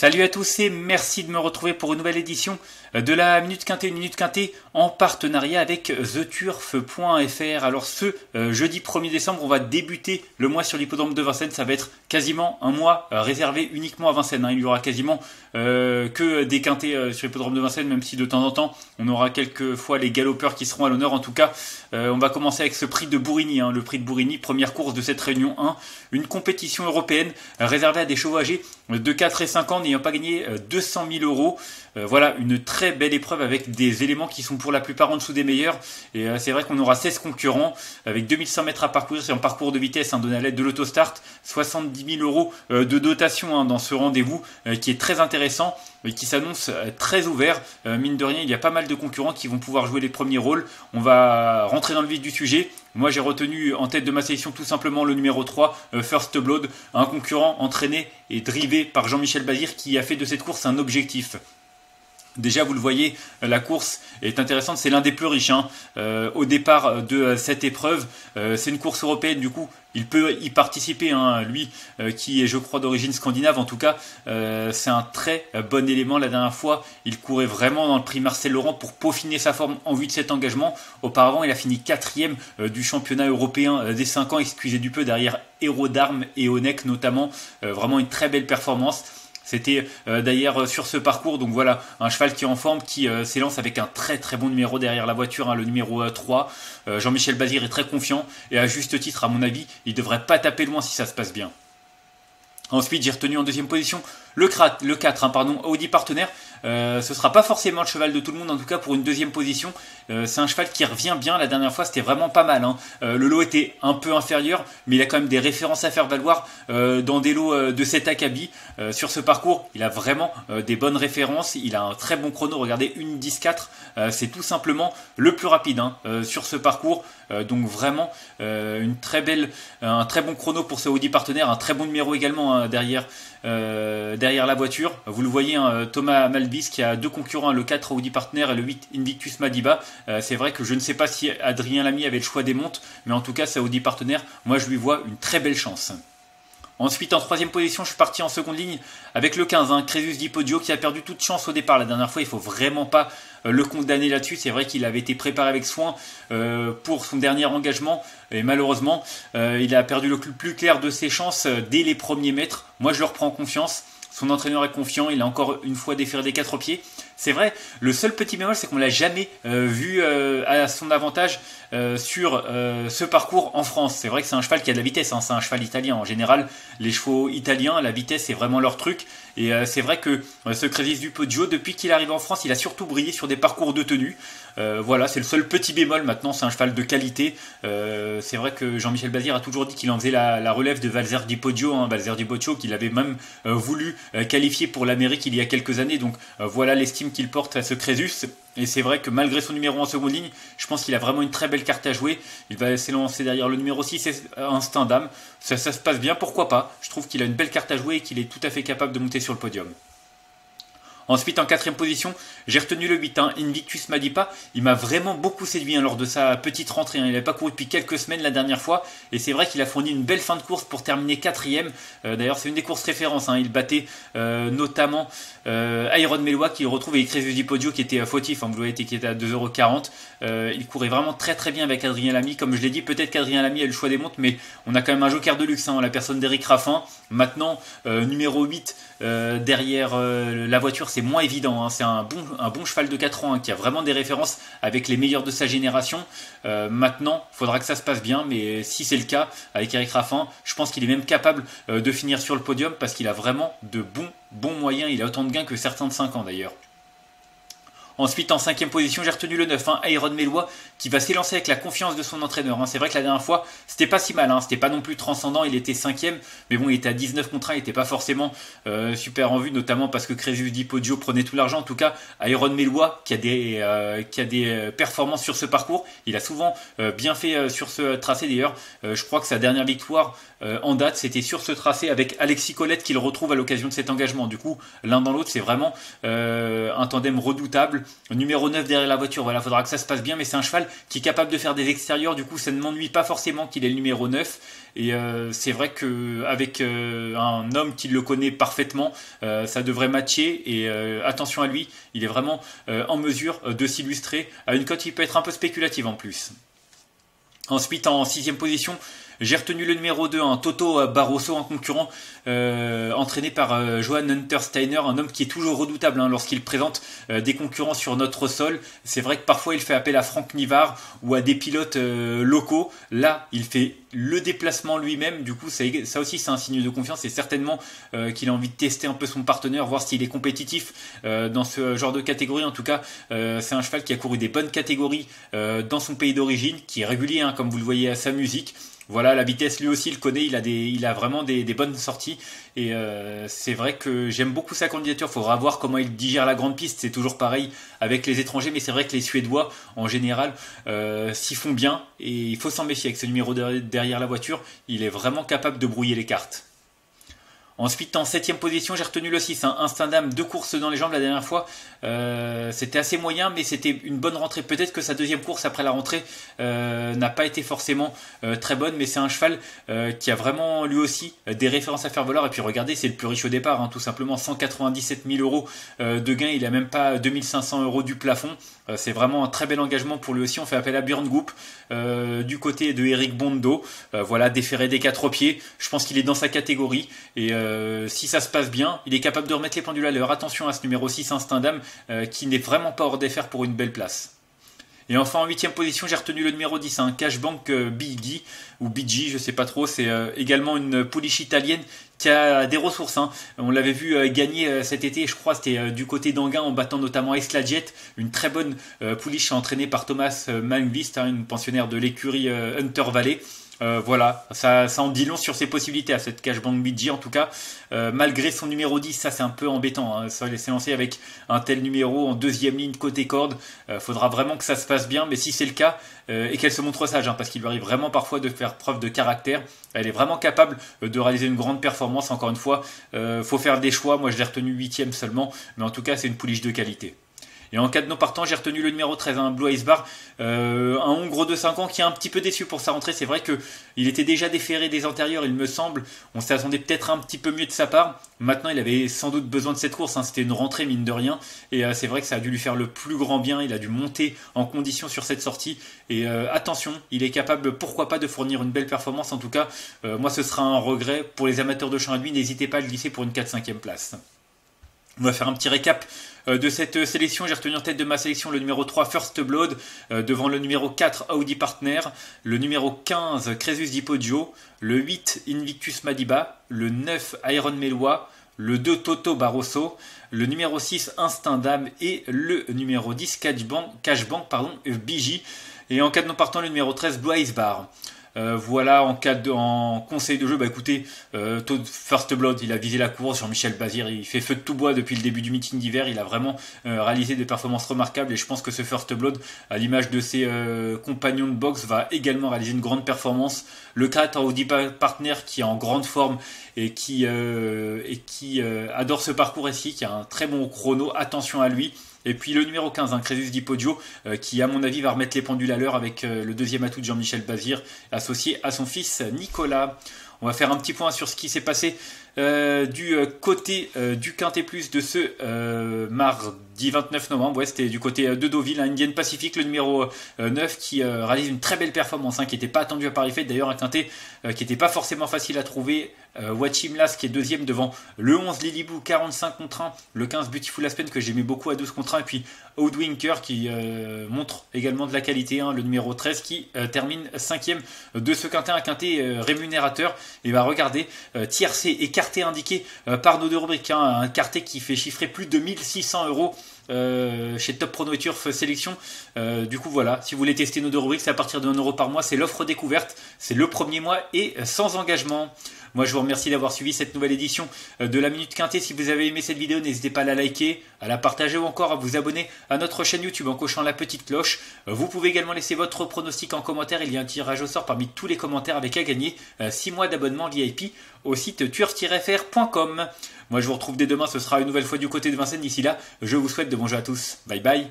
Salut à tous et merci de me retrouver pour une nouvelle édition de la Minute Quintée en partenariat avec TheTurf.fr. Alors ce jeudi 1er décembre, on va débuter le mois sur l'hippodrome de Vincennes. Ça va être quasiment un mois réservé uniquement à Vincennes. Il y aura quasiment que des quintées sur l'hippodrome de Vincennes, même si de temps en temps, on aura quelques fois les galopeurs qui seront à l'honneur. En tout cas, on va commencer avec ce prix de Bourigny. Le prix de Bourigny, première course de cette réunion 1. Une compétition européenne réservée à des chevaux âgés de 4 et 5 ans. N'ayant pas gagné 200 000 €. Voilà une très belle épreuve avec des éléments qui sont pour la plupart en dessous des meilleurs. Et c'est vrai qu'on aura 16 concurrents avec 2100 mètres à parcourir. C'est un parcours de vitesse donné à l'aide de l'autostart. 70 000 € de dotation dans ce rendez-vous qui est très intéressant et qui s'annonce très ouvert. Mine de rien, il y a pas mal de concurrents qui vont pouvoir jouer les premiers rôles. On va rentrer dans le vif du sujet. Moi, j'ai retenu en tête de ma sélection tout simplement le numéro 3, First Blood, un concurrent entraîné et drivé par Jean-Michel Bazire qui a fait de cette course un objectif. Déjà, vous le voyez, la course est intéressante, c'est l'un des plus riches au départ de cette épreuve. C'est une course européenne, du coup, il peut y participer, lui qui est, je crois, d'origine scandinave. En tout cas, c'est un très bon élément. La dernière fois, il courait vraiment dans le prix Marcel Laurent pour peaufiner sa forme en vue de cet engagement. Auparavant, il a fini 4e du championnat européen des 5 ans, excusez du peu, derrière Héro d'armes et ONEC notamment. Vraiment une très belle performance. C'était d'ailleurs sur ce parcours, donc voilà, un cheval qui est en forme, qui s'élance avec un très bon numéro derrière la voiture, le numéro 3. Jean-Michel Bazire est très confiant, et à juste titre, à mon avis, il ne devrait pas taper loin si ça se passe bien. Ensuite, j'ai retenu en deuxième position le 4, Audi Partenaires. Ce sera pas forcément le cheval de tout le monde, en tout cas pour une deuxième position. C'est un cheval qui revient bien, la dernière fois c'était vraiment pas mal. Le lot était un peu inférieur, mais il a quand même des références à faire valoir dans des lots de cet acabit. Sur ce parcours, il a vraiment des bonnes références, il a un très bon chrono. Regardez, 1'10'4, c'est tout simplement le plus rapide sur ce parcours. Donc vraiment un très bon chrono pour ce Audi Partenaire, un très bon numéro également derrière la voiture. Vous le voyez, Thomas Maldist qui a deux concurrents, le 4 Audi Partenaires et le 8 Invictus Madiba. C'est vrai que je ne sais pas si Adrien Lamy avait le choix des montes, mais en tout cas ce Audi Partenaires, moi je lui vois une très belle chance. Ensuite, en troisième position, je suis parti en seconde ligne avec le 15, Cresus di Poggio, qui a perdu toute chance au départ. La dernière fois, il ne faut vraiment pas le condamner là-dessus. C'est vrai qu'il avait été préparé avec soin pour son dernier engagement. Et malheureusement, il a perdu le plus clair de ses chances dès les premiers mètres. Moi, je le reprends en confiance. Son entraîneur est confiant, il a encore une fois déféré des 4 pieds. C'est vrai, le seul petit bémol, c'est qu'on ne l'a jamais vu à son avantage sur ce parcours en France. C'est vrai que c'est un cheval qui a de la vitesse, c'est un cheval italien. En général, les chevaux italiens, la vitesse, c'est vraiment leur truc. Et c'est vrai que ce Cresus di Poggio, depuis qu'il arrive en France, il a surtout brillé sur des parcours de tenue. Voilà, c'est le seul petit bémol. Maintenant, c'est un cheval de qualité. C'est vrai que Jean-Michel Bazire a toujours dit qu'il en faisait la relève de Valzer di Podio, Valzer di Podio qu'il avait même voulu qualifier pour l'Amérique il y a quelques années. Donc voilà l'estime qu'il porte à ce Cresus. Et c'est vrai que malgré son numéro en seconde ligne, je pense qu'il a vraiment une très belle carte à jouer. Il va s'élancer derrière le numéro 6, Instin Dam. Ça se passe bien, pourquoi pas. Je trouve qu'il a une belle carte à jouer et qu'il est tout à fait capable de monter sur le podium. Ensuite, en quatrième position, j'ai retenu le 8, Invictus Madiba. Il m'a vraiment beaucoup séduit lors de sa petite rentrée. Il n'avait pas couru depuis quelques semaines la dernière fois. Et c'est vrai qu'il a fourni une belle fin de course pour terminer 4e. D'ailleurs, c'est une des courses références. Il battait notamment Iron Meloa, qu'il retrouve, et Cresus di Poggio qui était fautif. Vous voyez, qui était à 2,40 €. Il courait vraiment très bien avec Adrien Lamy. Comme je l'ai dit, peut-être qu'Adrien Lamy a le choix des montes, mais on a quand même un joker de luxe, la personne d'Eric Raffin. Maintenant, numéro 8, derrière la voiture, c'est moins évident. C'est un bon cheval de 4 ans qui a vraiment des références avec les meilleurs de sa génération. Maintenant, il faudra que ça se passe bien, mais si c'est le cas avec Eric Raffin, je pense qu'il est même capable de finir sur le podium parce qu'il a vraiment de bons moyens. Il a autant de gains que certains de 5 ans d'ailleurs. Ensuite, en cinquième position, j'ai retenu le 9, Iron Meloa, qui va s'élancer avec la confiance de son entraîneur. C'est vrai que la dernière fois, c'était pas si mal, c'était pas non plus transcendant, il était 5e, mais bon, il était à 19 contre 1, il n'était pas forcément super en vue, notamment parce que Cresus di Poggio prenait tout l'argent. En tout cas, Iron Meloa, qui a des performances sur ce parcours, il a souvent bien fait sur ce tracé d'ailleurs. Je crois que sa dernière victoire en date, c'était sur ce tracé avec Alexis Colette, qu'il retrouve à l'occasion de cet engagement. Du coup, l'un dans l'autre, c'est vraiment un tandem redoutable. numéro 9 derrière la voiture. Voilà, faudra que ça se passe bien, mais c'est un cheval qui est capable de faire des extérieurs, du coup ça ne m'ennuie pas forcément qu'il est le numéro 9. Et c'est vrai qu'avec un homme qui le connaît parfaitement, ça devrait matcher. Et attention à lui, il est vraiment en mesure de s'illustrer à une cote qui peut être un peu spéculative en plus. Ensuite, en 6ème position, j'ai retenu le numéro 2, hein, Toto Barroso, un concurrent entraîné par Johan Untersteiner, un homme qui est toujours redoutable hein, lorsqu'il présente des concurrents sur notre sol. C'est vrai que parfois il fait appel à Franck Nivard ou à des pilotes locaux. Là, il fait le déplacement lui-même. Du coup, ça aussi c'est un signe de confiance et certainement qu'il a envie de tester un peu son partenaire, voir s'il est compétitif dans ce genre de catégorie. En tout cas, c'est un cheval qui a couru des bonnes catégories dans son pays d'origine, qui est régulier, hein, comme vous le voyez à sa musique. Voilà, la vitesse, lui aussi, il connaît, il a vraiment des bonnes sorties. Et c'est vrai que j'aime beaucoup sa candidature. Il faudra voir comment il digère la grande piste. C'est toujours pareil avec les étrangers, mais c'est vrai que les Suédois, en général, s'y font bien. Et il faut s'en méfier avec ce numéro derrière la voiture. Il est vraiment capable de brouiller les cartes. Ensuite, en 7ème position, j'ai retenu le 6, hein, Instin Dam, 2 courses dans les jambes la dernière fois. C'était assez moyen, mais c'était une bonne rentrée. Peut-être que sa deuxième course après la rentrée n'a pas été forcément très bonne, mais c'est un cheval qui a vraiment lui aussi des références à faire valoir. Et puis regardez, c'est le plus riche au départ, hein, tout simplement 197 000 € de gain. Il n'a même pas 2500 € du plafond. C'est vraiment un très bel engagement pour lui aussi. On fait appel à Burn Group du côté de Eric Bondo. Voilà, déféré des 4 pieds. Je pense qu'il est dans sa catégorie. Et si ça se passe bien, il est capable de remettre les pendules à l'heure. Attention à ce numéro 6, Instin Dam, qui n'est vraiment pas hors d'affaire pour une belle place. Et enfin, en 8ème position, j'ai retenu le numéro 10, hein, Cash Bank Biggie, ou Biggie, je sais pas trop. C'est également une pouliche italienne qui a des ressources. Hein. On l'avait vu gagner cet été, je crois, c'était du côté d'Anguin, en battant notamment Eslajette, une très bonne pouliche entraînée par Thomas Manglist, hein, une pensionnaire de l'écurie Hunter Valley. Voilà, ça en dit long sur ses possibilités à cette Cash Bank Biggie en tout cas. Malgré son numéro 10, ça c'est un peu embêtant. Hein. Ça s'est lancé avec un tel numéro en 2ème ligne côté corde. Faudra vraiment que ça se passe bien, mais si c'est le cas, et qu'elle se montre sage, hein, parce qu'il lui arrive vraiment parfois de faire preuve de caractère. Elle est vraiment capable de réaliser une grande performance. Encore une fois, faut faire des choix. Moi je l'ai retenu 8ème seulement, mais en tout cas c'est une pouliche de qualité. Et en cas de non partant, j'ai retenu le numéro 13, hein, Blue Ice Bar, un Hongre de 5 ans qui est un petit peu déçu pour sa rentrée. C'est vrai qu'il était déjà déféré des antérieurs, il me semble. On s'attendait peut-être un petit peu mieux de sa part. Maintenant, il avait sans doute besoin de cette course. Hein. C'était une rentrée, mine de rien. Et c'est vrai que ça a dû lui faire le plus grand bien. Il a dû monter en condition sur cette sortie. Et attention, il est capable, pourquoi pas, de fournir une belle performance. En tout cas, moi, ce sera un regret. Pour les amateurs de champ à lui, n'hésitez pas à le glisser pour une 4-5e place. On va faire un petit récap de cette sélection. J'ai retenu en tête de ma sélection le numéro 3, First Blood, devant le numéro 4, Audi Partenaires, le numéro 15, Cresus di Poggio, le 8, Invictus Madiba, le 9, Iron Meloa, le 2, Toto Barroso, le numéro 6, Instin Dam et le numéro 10, Cash Bank Biggie. Et en cas de non partant, le numéro 13, Blue Ice Bar. Voilà, en conseil de jeu, bah écoutez, First Blood, il a visé la course. Jean-Michel Bazire, il fait feu de tout bois depuis le début du meeting d'hiver. Il a vraiment réalisé des performances remarquables et je pense que ce First Blood, à l'image de ses compagnons de boxe, va également réaliser une grande performance. Le 4, Audi Partenaires, qui est en grande forme et qui adore ce parcours ici, qui a un très bon chrono, attention à lui. Et puis le numéro 15, hein, Cresus di Poggio, qui à mon avis va remettre les pendules à l'heure avec le deuxième atout de Jean-Michel Bazire, associé à son fils Nicolas. On va faire un petit point sur ce qui s'est passé du côté du Quintet Plus de ce mardi 29 novembre. Ouais, c'était du côté de Deauville, hein, Indian Pacific, le numéro 9 qui réalise une très belle performance, hein, qui n'était pas attendue à Paris Fête. D'ailleurs, un Quintet qui n'était pas forcément facile à trouver. Watchimlas qui est deuxième devant le 11 Lilibou 45 contre 1, le 15 Beautiful Aspen que j'aimais beaucoup à 12 contre 1, et puis Oud qui montre également de la qualité, hein, le numéro 13 qui termine 5ème de ce quintet, un quintet rémunérateur. Et bah regardez, tiercé et quarté indiqué par nos deux rubriques, hein, un quartet qui fait chiffrer plus de 1600 € chez Top Prono et Turf Sélection. Du coup voilà, si vous voulez tester nos deux rubriques, c'est à partir de 1 € par mois, c'est l'offre découverte, c'est le premier mois et sans engagement. Moi je vous remercie d'avoir suivi cette nouvelle édition de la Minute Quintet. Si vous avez aimé cette vidéo, n'hésitez pas à la liker, à la partager ou encore à vous abonner à notre chaîne YouTube en cochant la petite cloche. Vous pouvez également laisser votre pronostic en commentaire, il y a un tirage au sort parmi tous les commentaires avec à gagner 6 mois d'abonnement VIP au site turf-fr.com. Moi je vous retrouve dès demain, ce sera une nouvelle fois du côté de Vincennes. D'ici là, je vous souhaite de Très bon jeu à tous. Bye bye.